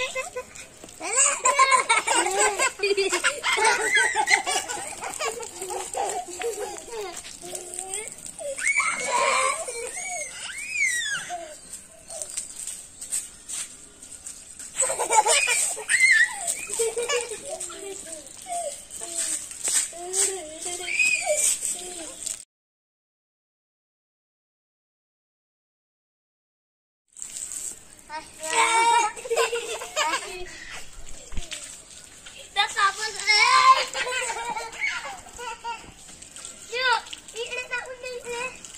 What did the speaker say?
Look, you did that with me there.